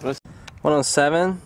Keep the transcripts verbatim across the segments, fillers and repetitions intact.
one oh seven.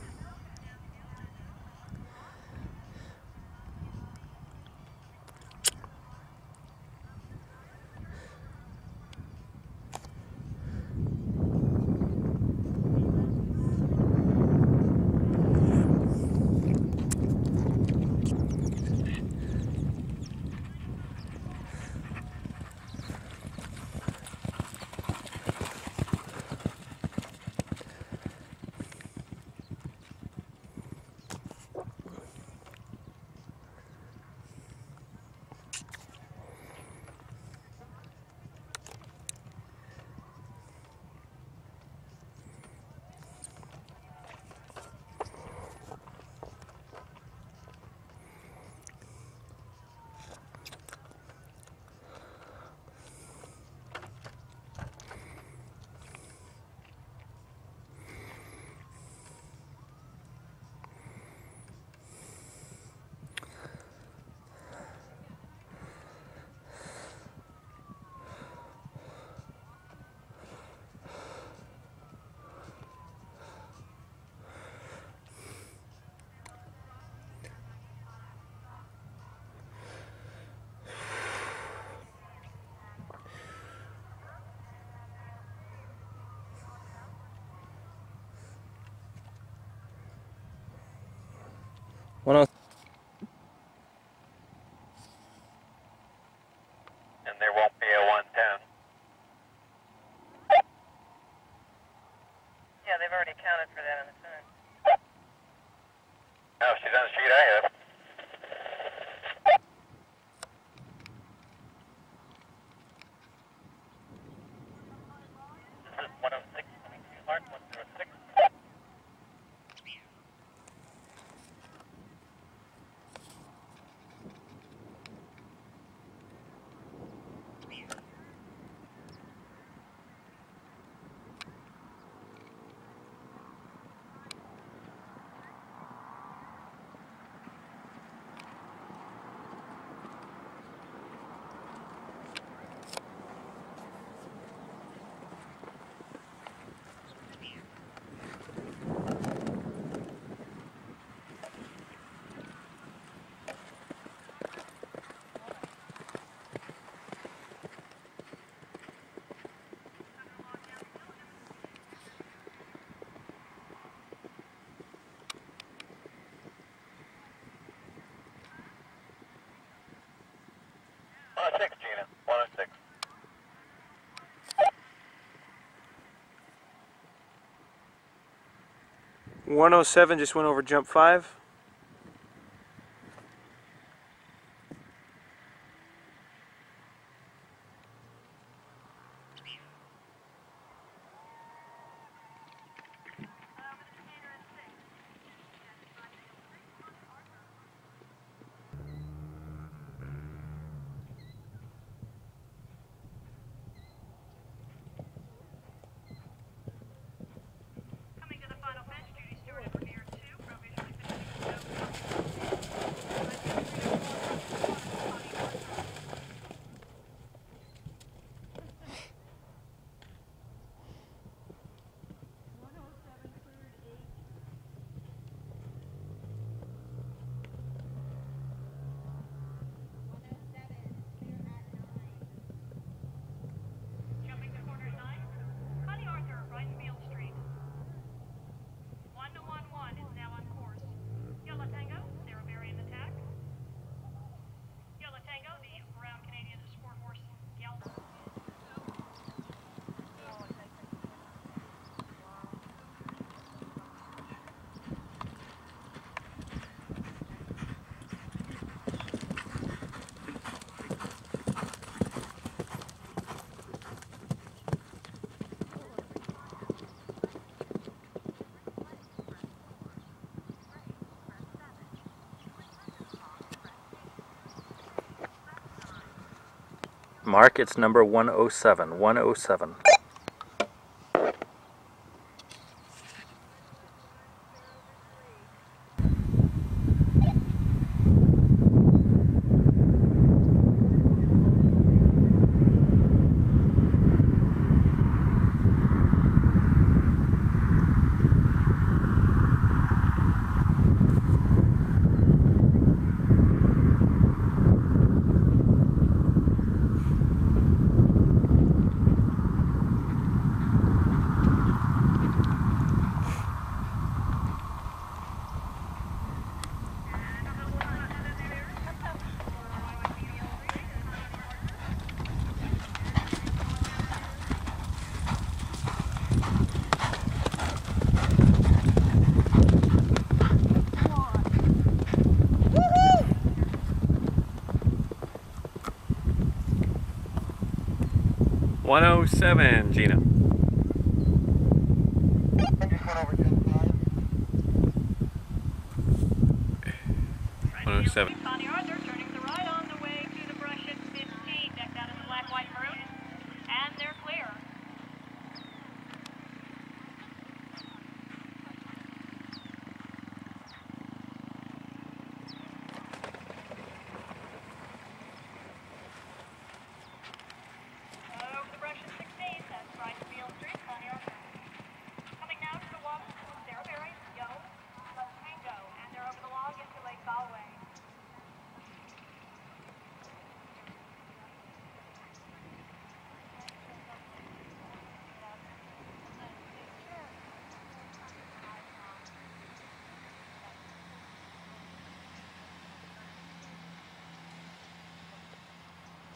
One and there won't be a one ten. Yeah, they've already counted for that on the turn. No, she's on the sheet I have. This is one oh six twenty two Mark one zero six. one oh six, Gina. one oh six. one oh seven just went over jump five. Mark, it's number one oh seven, one oh seven. one oh seven, Gina. one oh seven.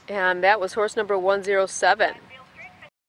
And that was horse number one oh seven.